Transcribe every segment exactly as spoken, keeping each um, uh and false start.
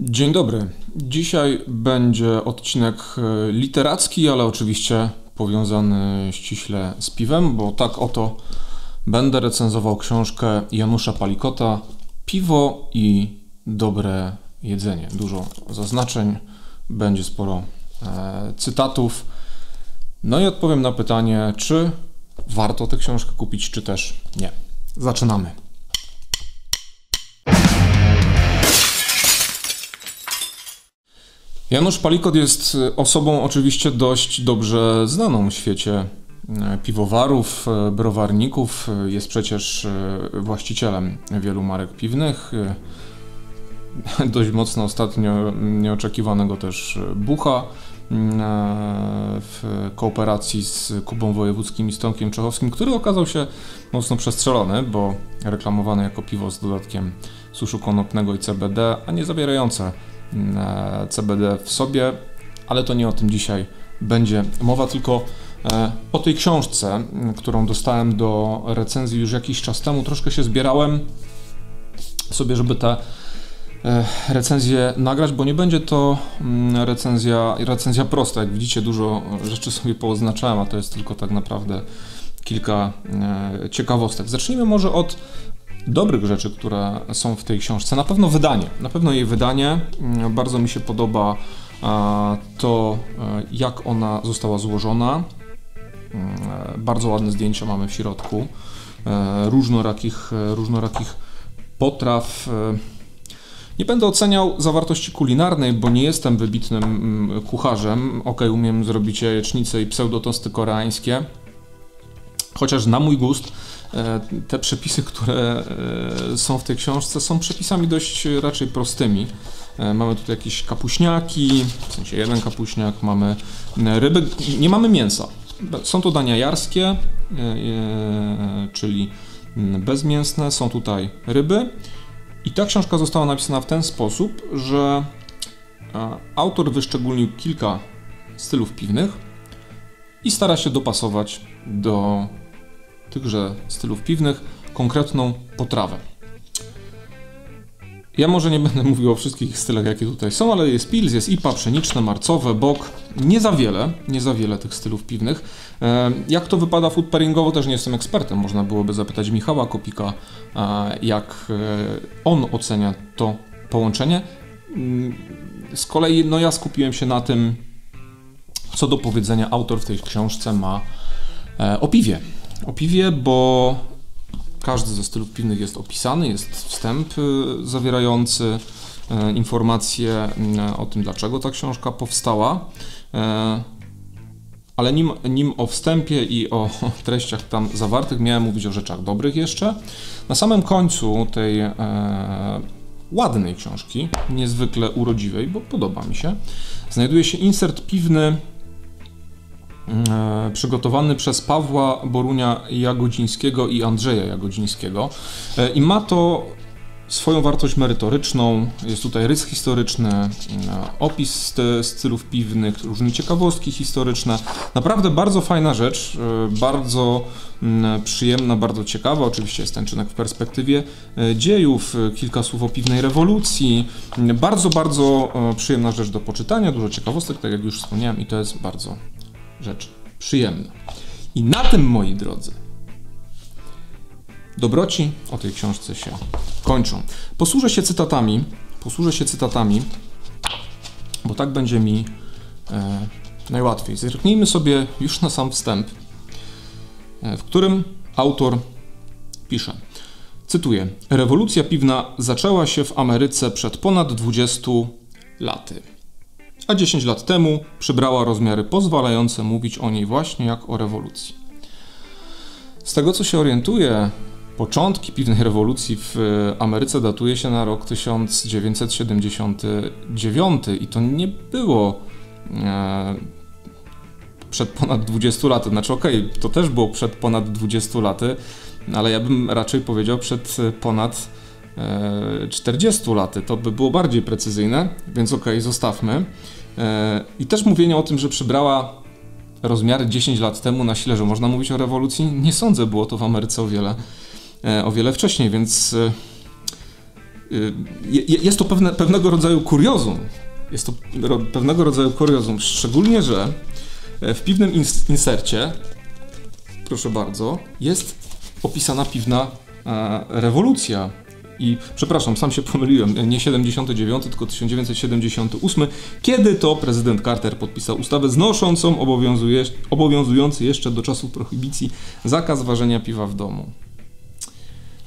Dzień dobry. Dzisiaj będzie odcinek literacki, ale oczywiście powiązany ściśle z piwem, bo tak oto będę recenzował książkę Janusza Palikota Piwo i dobre jedzenie. Dużo zaznaczeń, będzie sporo e, cytatów. No i odpowiem na pytanie, czy warto tę książkę kupić, czy też nie. Zaczynamy. Janusz Palikot jest osobą oczywiście dość dobrze znaną w świecie piwowarów, browarników. Jest przecież właścicielem wielu marek piwnych. Dość mocno ostatnio nieoczekiwanego też Bucha w kooperacji z Kubą Wojewódzkim i Stonkiem Czechowskim, który okazał się mocno przestrzelony, bo reklamowany jako piwo z dodatkiem suszu konopnego i C B D, a nie zawierające C B D w sobie, ale to nie o tym dzisiaj będzie mowa, tylko o tej książce, którą dostałem do recenzji już jakiś czas temu. Troszkę się zbierałem sobie, żeby te recenzję nagrać, bo nie będzie to recenzja, recenzja prosta. Jak widzicie, dużo rzeczy sobie pooznaczałem, a to jest tylko tak naprawdę kilka ciekawostek. Zacznijmy może od dobrych rzeczy, które są w tej książce. Na pewno wydanie, na pewno jej wydanie. Bardzo mi się podoba to, jak ona została złożona. Bardzo ładne zdjęcia mamy w środku. Różnorakich, różnorakich potraw. Nie będę oceniał zawartości kulinarnej, bo nie jestem wybitnym kucharzem. Ok, umiem zrobić jajecznicę i pseudotosty koreańskie. Chociaż na mój gust te przepisy, które są w tej książce, są przepisami dość raczej prostymi. Mamy tutaj jakieś kapuśniaki, w sensie jeden kapuśniak, mamy ryby, nie mamy mięsa. Są to dania jarskie, czyli bezmięsne, są tutaj ryby. I ta książka została napisana w ten sposób, że autor wyszczególnił kilka stylów piwnych i stara się dopasować do tychże stylów piwnych konkretną potrawę. Ja może nie będę mówił o wszystkich stylach, jakie tutaj są, ale jest pils, jest I P A, pszeniczne, marcowe, bok. Nie za wiele, nie za wiele tych stylów piwnych. Jak to wypada food pairingowo, też nie jestem ekspertem. Można byłoby zapytać Michała Kopika, jak on ocenia to połączenie. Z kolei no ja skupiłem się na tym, co do powiedzenia autor w tej książce ma o piwie. O piwie, bo każdy ze stylów piwnych jest opisany, jest wstęp zawierający informacje o tym, dlaczego ta książka powstała, ale nim, nim o wstępie i o treściach tam zawartych miałem mówić o rzeczach dobrych jeszcze. Na samym końcu tej e, ładnej książki, niezwykle urodziwej, bo podoba mi się, znajduje się insert piwny przygotowany przez Pawła Borunia Jagodzińskiego i Andrzeja Jagodzińskiego i ma to swoją wartość merytoryczną. Jest tutaj rys historyczny, opis stylów piwnych, różne ciekawostki historyczne. Naprawdę bardzo fajna rzecz, bardzo przyjemna, bardzo ciekawa. Oczywiście jest ten czynek w perspektywie dziejów, kilka słów o piwnej rewolucji. Bardzo, bardzo przyjemna rzecz do poczytania, dużo ciekawostek, tak jak już wspomniałem, i to jest bardzo rzecz przyjemna. I na tym, moi drodzy, dobroci o tej książce się kończą. Posłużę się cytatami, posłużę się cytatami, bo tak będzie mi e, najłatwiej. Zerknijmy sobie już na sam wstęp, w którym autor pisze, cytuję: rewolucja piwna zaczęła się w Ameryce przed ponad dwudziestu laty. A dziesięć lat temu przybrała rozmiary pozwalające mówić o niej właśnie jak o rewolucji. Z tego, co się orientuję, początki piwnej rewolucji w Ameryce datuje się na rok tysiąc dziewięćset siedemdziesiąty dziewiąty i to nie było e, przed ponad dwudziestu laty. Znaczy, okej, okay, to też było przed ponad dwudziestu laty, ale ja bym raczej powiedział przed ponad e, czterdziestu laty. To by było bardziej precyzyjne, więc okej, okay, zostawmy. I też mówienie o tym, że przybrała rozmiary dziesięć lat temu, na sile, że można mówić o rewolucji, nie sądzę, było to w Ameryce o wiele, o wiele wcześniej, więc jest to pewne, pewnego rodzaju kuriozum. Jest to pewnego rodzaju kuriozum, szczególnie że w piwnym ins insercie, proszę bardzo, jest opisana piwna e, rewolucja. I przepraszam, sam się pomyliłem, nie siedemdziesiąty dziewiąty, tylko tysiąc dziewięćset siedemdziesiąty ósmy, kiedy to prezydent Carter podpisał ustawę znoszącą obowiązuje, obowiązujący jeszcze do czasu prohibicji zakaz ważenia piwa w domu.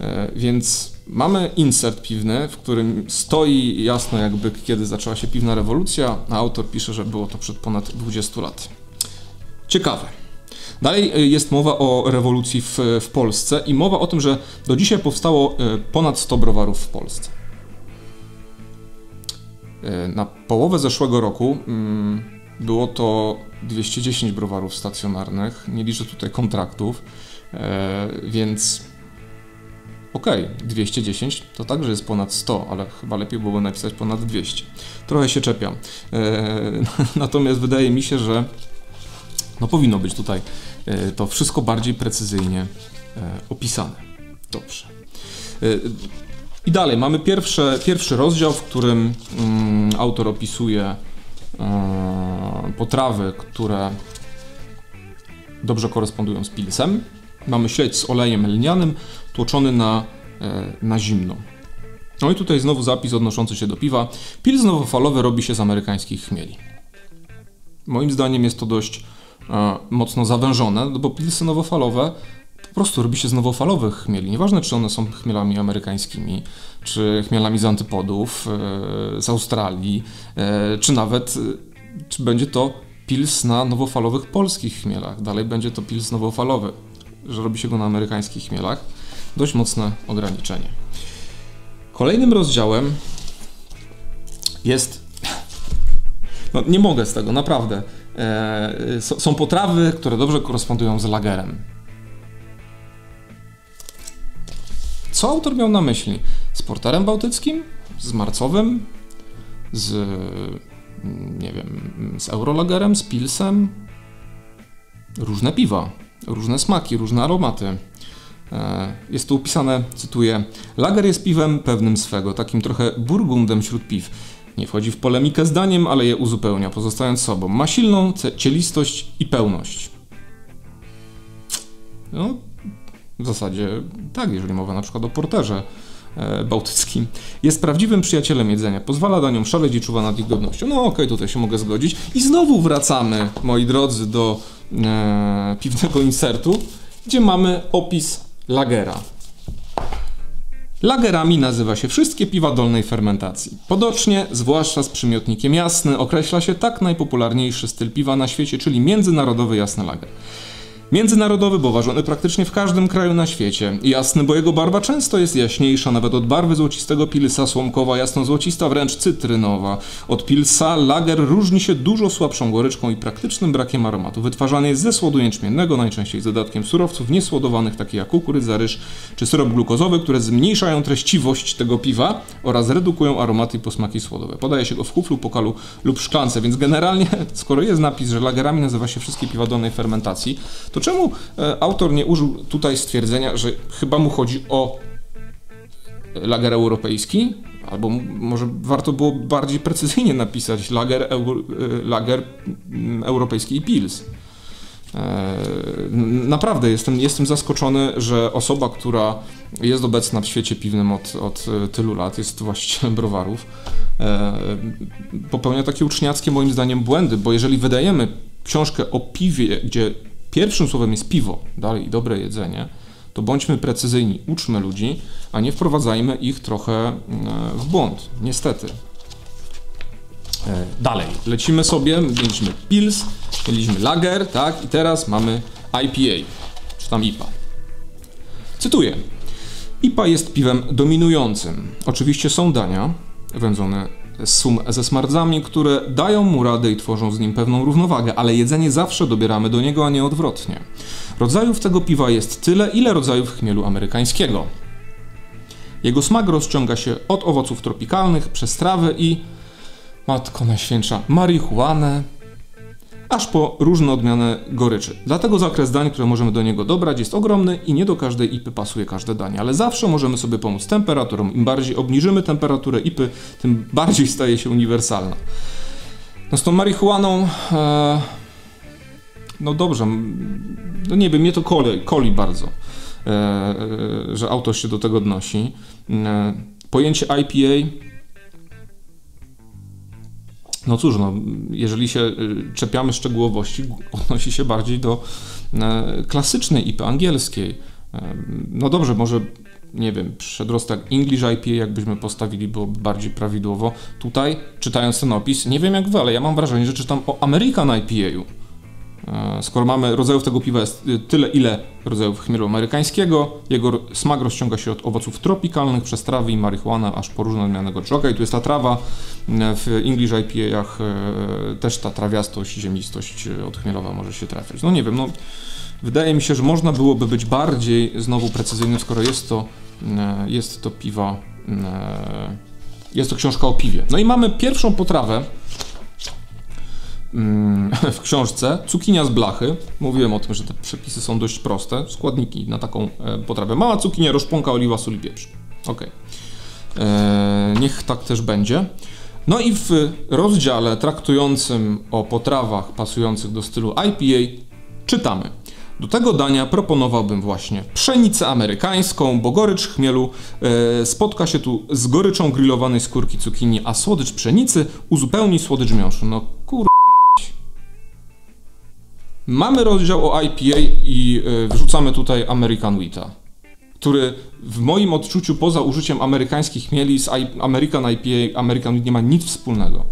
E, więc mamy insert piwny, w którym stoi jasno jakby kiedy zaczęła się piwna rewolucja, a autor pisze, że było to przed ponad dwudziestu lat. Ciekawe. Dalej jest mowa o rewolucji w, w Polsce i mowa o tym, że do dzisiaj powstało ponad sto browarów w Polsce. Na połowę zeszłego roku było to dwieście dziesięć browarów stacjonarnych, nie liczę tutaj kontraktów, więc okej, okay, dwieście dziesięć to także jest ponad sto, ale chyba lepiej byłoby napisać ponad dwieście. Trochę się czepiam, natomiast wydaje mi się, że no powinno być tutaj to wszystko bardziej precyzyjnie opisane. Dobrze. I dalej mamy pierwsze, pierwszy rozdział, w którym autor opisuje potrawy, które dobrze korespondują z pilsem. Mamy śledź z olejem lnianym, tłoczony na, na zimno. No i tutaj znowu zapis odnoszący się do piwa. Pils nowofalowy robi się z amerykańskich chmieli. Moim zdaniem jest to dość mocno zawężone, bo pilsy nowofalowe po prostu robi się z nowofalowych chmieli. Nieważne, czy one są chmielami amerykańskimi, czy chmielami z antypodów, z Australii, czy nawet czy będzie to pils na nowofalowych polskich chmielach. Dalej będzie to pils nowofalowy, że robi się go na amerykańskich chmielach. Dość mocne ograniczenie. Kolejnym rozdziałem jest... No, nie mogę z tego, naprawdę. Są potrawy, które dobrze korespondują z lagerem. Co autor miał na myśli? Z porterem bałtyckim? Z marcowym? Z... nie wiem... z eurolagerem? Z pilsem? Różne piwa, różne smaki, różne aromaty. Jest tu opisane, cytuję, lager jest piwem pewnym swego, takim trochę burgundem wśród piw. Nie wchodzi w polemikę zdaniem, ale je uzupełnia, pozostając sobą. Ma silną cielistość i pełność. No, w zasadzie tak, jeżeli mowa na przykład o porterze e, bałtyckim. Jest prawdziwym przyjacielem jedzenia. Pozwala daniom szaleć i czuwa nad ich godnością. No okej, okay, tutaj się mogę zgodzić. I znowu wracamy, moi drodzy, do e, piwnego insertu, gdzie mamy opis lagera. Lagerami nazywa się wszystkie piwa dolnej fermentacji. Podocznie, zwłaszcza z przymiotnikiem jasny, określa się tak najpopularniejszy styl piwa na świecie, czyli międzynarodowy jasny lager. Międzynarodowy, bo ważony praktycznie w każdym kraju na świecie. Jasny, bo jego barwa często jest jaśniejsza nawet od barwy złocistego pilsa, słomkowa, jasno-złocista, wręcz cytrynowa. Od pilsa lager różni się dużo słabszą goryczką i praktycznym brakiem aromatu. Wytwarzany jest ze słodu jęczmiennego, najczęściej z dodatkiem surowców niesłodowanych, takich jak kukurydza, ryż czy syrop glukozowy, które zmniejszają treściwość tego piwa oraz redukują aromaty i posmaki słodowe. Podaje się go w kuflu, pokalu lub szklance, więc generalnie, skoro jest napis, że lagerami nazywa się wszystkie piwa dolnej fermentacji, to czemu autor nie użył tutaj stwierdzenia, że chyba mu chodzi o lager europejski? Albo może warto było bardziej precyzyjnie napisać lager, euro, lager europejski i pils. Naprawdę jestem, jestem zaskoczony, że osoba, która jest obecna w świecie piwnym od, od tylu lat, jest właścicielem browarów, popełnia takie uczniackie moim zdaniem błędy, bo jeżeli wydajemy książkę o piwie, gdzie pierwszym słowem jest piwo, dalej dobre jedzenie, to bądźmy precyzyjni, uczmy ludzi, a nie wprowadzajmy ich trochę w błąd, niestety. Dalej, lecimy sobie, mieliśmy pils, mieliśmy lager, tak, i teraz mamy I P A, czy tam I P A. Cytuję. I P A jest piwem dominującym. Oczywiście są dania wędzone sum ze smardzami, które dają mu radę i tworzą z nim pewną równowagę, ale jedzenie zawsze dobieramy do niego, a nie odwrotnie. Rodzajów tego piwa jest tyle, ile rodzajów chmielu amerykańskiego. Jego smak rozciąga się od owoców tropikalnych, przez trawy i, matko najświętsza, marihuanę, aż po różne odmiany goryczy. Dlatego zakres dań, które możemy do niego dobrać, jest ogromny i nie do każdej I P Y pasuje każde danie, ale zawsze możemy sobie pomóc temperaturą. Im bardziej obniżymy temperaturę I P Y, tym bardziej staje się uniwersalna. No z tą marihuaną... E, no dobrze, no nie wiem, mnie to koli, koli bardzo, e, e, że autor się do tego odnosi. E, pojęcie I P A... No cóż, no, jeżeli się czepiamy szczegółowości, odnosi się bardziej do e, klasycznej I P angielskiej. E, no dobrze, może, nie wiem, przedrostek English I P A, jakbyśmy postawili, byłoby bardziej prawidłowo. Tutaj, czytając ten opis, nie wiem jak wy, ale ja mam wrażenie, że czytam o American I P A. E, skoro mamy rodzajów tego piwa jest tyle, ile rodzajów chmielu amerykańskiego, jego smak rozciąga się od owoców tropikalnych, przez trawy i marihuanę, aż po różne odmiany goryczy. Okej, tu jest ta trawa. W English I P A-ach e, też ta trawiastość, ziemistość odchmielowa może się trafiać. No nie wiem, no wydaje mi się, że można byłoby być bardziej znowu precyzyjnym, skoro jest to, e, jest to piwa, e, jest to książka o piwie. No i mamy pierwszą potrawę w książce, cukinia z blachy. Mówiłem o tym, że te przepisy są dość proste. Składniki na taką potrawę: mała cukinia, roszponka, oliwa, sól i pieprz. Okej. Eee, niech tak też będzie. No i w rozdziale traktującym o potrawach pasujących do stylu I P A czytamy: do tego dania proponowałbym właśnie pszenicę amerykańską, bo gorycz chmielu e, spotka się tu z goryczą grillowanej skórki cukinii, a słodycz pszenicy uzupełni słodycz miąższu. No kur... Mamy rozdział o I P A i wrzucamy tutaj American Wheat'a, który w moim odczuciu poza użyciem amerykańskich chmieli z American I P A, American Wheat nie ma nic wspólnego.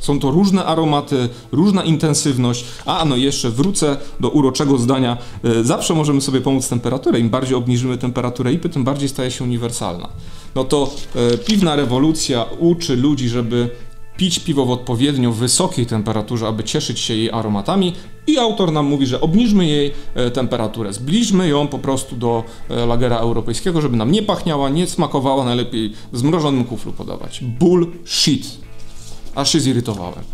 Są to różne aromaty, różna intensywność. A no jeszcze wrócę do uroczego zdania. Zawsze możemy sobie pomóc temperaturę. Im bardziej obniżymy temperaturę I P Y, tym bardziej staje się uniwersalna. No to piwna rewolucja uczy ludzi, żeby pić piwo w odpowiednio wysokiej temperaturze, aby cieszyć się jej aromatami, i autor nam mówi, że obniżmy jej temperaturę, zbliżmy ją po prostu do lagera europejskiego, żeby nam nie pachniała, nie smakowała, najlepiej w zmrożonym kuflu podawać. Bullshit. Aż się zirytowałem.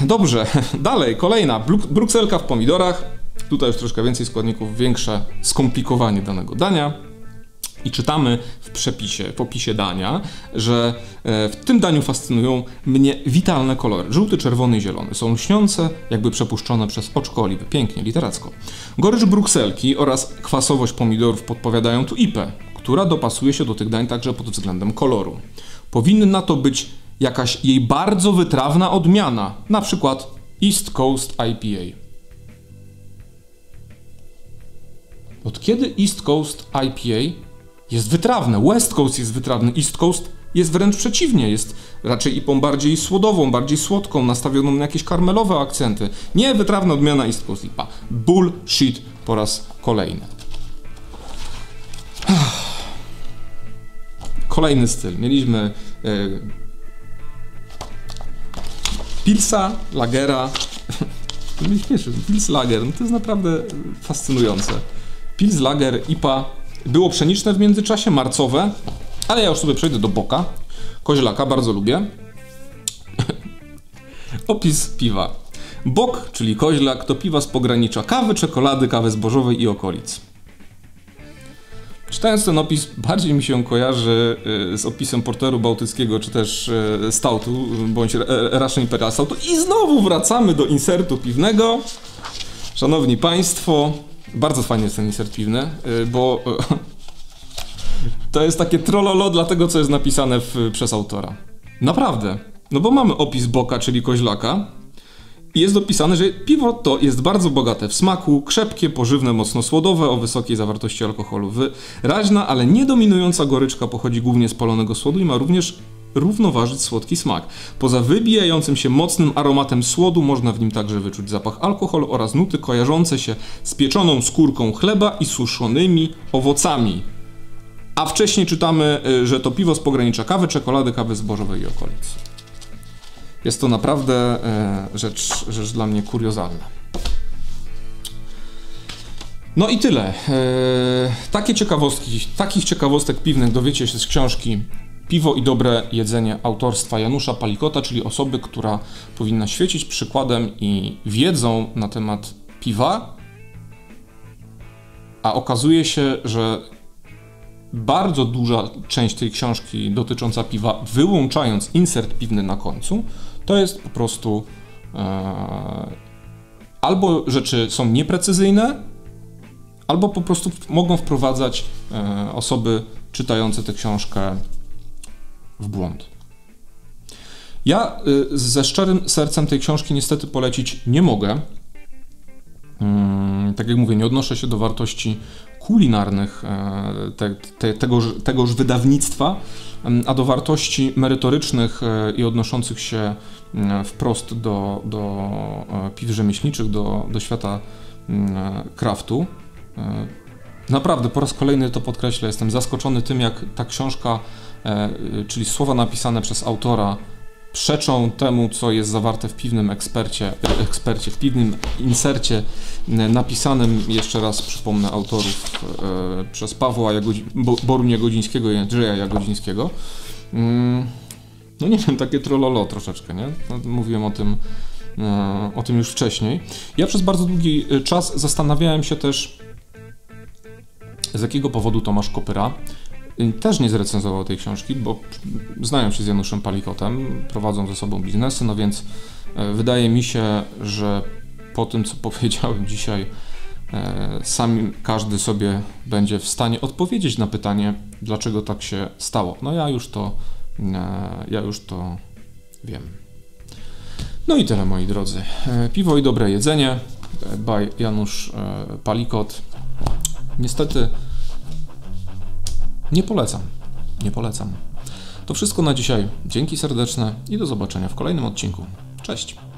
Dobrze, dalej, kolejna. Brukselka w pomidorach. Tutaj już troszkę więcej składników, większe skomplikowanie danego dania. I czytamy w przepisie, w opisie dania, że w tym daniu fascynują mnie witalne kolory. Żółty, czerwony i zielony. Są lśniące, jakby przepuszczone przez oczko oliwy. Pięknie, literacko. Gorycz brukselki oraz kwasowość pomidorów podpowiadają tu I P E, która dopasuje się do tych dań także pod względem koloru. Powinna to być jakaś jej bardzo wytrawna odmiana, na przykład East Coast I P A. Od kiedy East Coast I P A jest wytrawne? West Coast jest wytrawny, East Coast jest wręcz przeciwnie, jest raczej I P A bardziej słodową, bardziej słodką, nastawioną na jakieś karmelowe akcenty. Nie, wytrawna odmiana East Coast I P A. Bullshit po raz kolejny. Kolejny styl. Mieliśmy yy, Pilsa, Lagera. To mnie śmieszy. Pils Lager, no to jest naprawdę fascynujące. Pils Lager, I P A. Było pszeniczne w międzyczasie, marcowe, ale ja już sobie przejdę do boka. Koźlaka bardzo lubię. Opis piwa. Bok, czyli koźlak, to piwa z pogranicza kawy, czekolady, kawy zbożowej i okolic. Czytając ten opis, bardziej mi się kojarzy z opisem porteru bałtyckiego, czy też stoutu, bądź Russian Imperial Stoutu. I znowu wracamy do insertu piwnego. Szanowni Państwo, bardzo fajny jest ten insert piwny, bo to jest takie trololo dla tego, co jest napisane w, przez autora. Naprawdę. No bo mamy opis boka, czyli koźlaka, i jest dopisane, że piwo to jest bardzo bogate w smaku, krzepkie, pożywne, mocno słodowe, o wysokiej zawartości alkoholu. Wyraźna, ale niedominująca goryczka pochodzi głównie z palonego słodu i ma również równoważyć słodki smak. Poza wybijającym się mocnym aromatem słodu można w nim także wyczuć zapach alkoholu oraz nuty kojarzące się z pieczoną skórką chleba i suszonymi owocami. A wcześniej czytamy, że to piwo z pogranicza kawy, czekolady, kawy zbożowej i okolic. Jest to naprawdę rzecz, rzecz dla mnie kuriozalna. No i tyle. Takie ciekawostki, takich ciekawostek piwnych dowiecie się z książki Piwo i dobre jedzenie autorstwa Janusza Palikota, czyli osoby, która powinna świecić przykładem i wiedzą na temat piwa, a okazuje się, że bardzo duża część tej książki dotycząca piwa, wyłączając insert piwny na końcu, to jest po prostu e, albo rzeczy są nieprecyzyjne, albo po prostu mogą wprowadzać e, osoby czytające tę książkę w błąd. Ja y, ze szczerym sercem tej książki niestety polecić nie mogę. Ym, tak jak mówię, nie odnoszę się do wartości kulinarnych y, te, te, tegoż, tegoż wydawnictwa, y, a do wartości merytorycznych y, i odnoszących się y, wprost do, do y, piw rzemieślniczych, do, do świata y, craftu. Y, Naprawdę, po raz kolejny to podkreślę, jestem zaskoczony tym, jak ta książka, e, czyli słowa napisane przez autora, przeczą temu, co jest zawarte w piwnym ekspercie, ekspercie w piwnym insercie napisanym, jeszcze raz przypomnę, autorów e, przez Pawła Jagodzi- Bo- Borunia Jagodzińskiego i Andrzeja Jagodzińskiego. Mm, no nie wiem, takie trololo troszeczkę, nie? Mówiłem o tym, e, o tym już wcześniej. Ja przez bardzo długi czas zastanawiałem się też, z jakiego powodu Tomasz Kopyra też nie zrecenzował tej książki, bo znają się z Januszem Palikotem, prowadzą ze sobą biznesy, no więc wydaje mi się, że po tym, co powiedziałem dzisiaj, sam każdy sobie będzie w stanie odpowiedzieć na pytanie, dlaczego tak się stało. No ja już to, ja już to wiem. No i tyle, moi drodzy. Piwo i dobre jedzenie by Janusz Palikot. Niestety nie polecam, nie polecam. To wszystko na dzisiaj. Dzięki serdeczne i do zobaczenia w kolejnym odcinku. Cześć!